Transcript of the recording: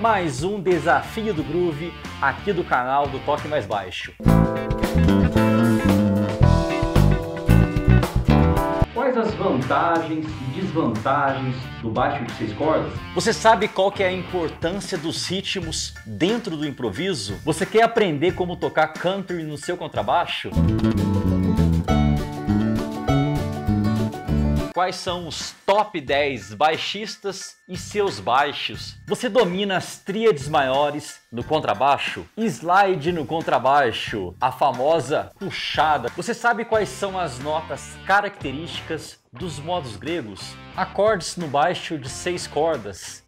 mais um desafio do groove aqui do canal do Toque Mais Baixo. Quais as vantagens e desvantagens do baixo de 6 cordas? Você sabe qual que é a importância dos ritmos dentro do improviso? Você quer aprender como tocar country no seu contrabaixo? Quais são os top 10 baixistas e seus baixos? Você domina as tríades maiores no contrabaixo? Slide no contrabaixo, a famosa puxada. Você sabe quais são as notas características dos modos gregos? Acordes no baixo de 6 cordas.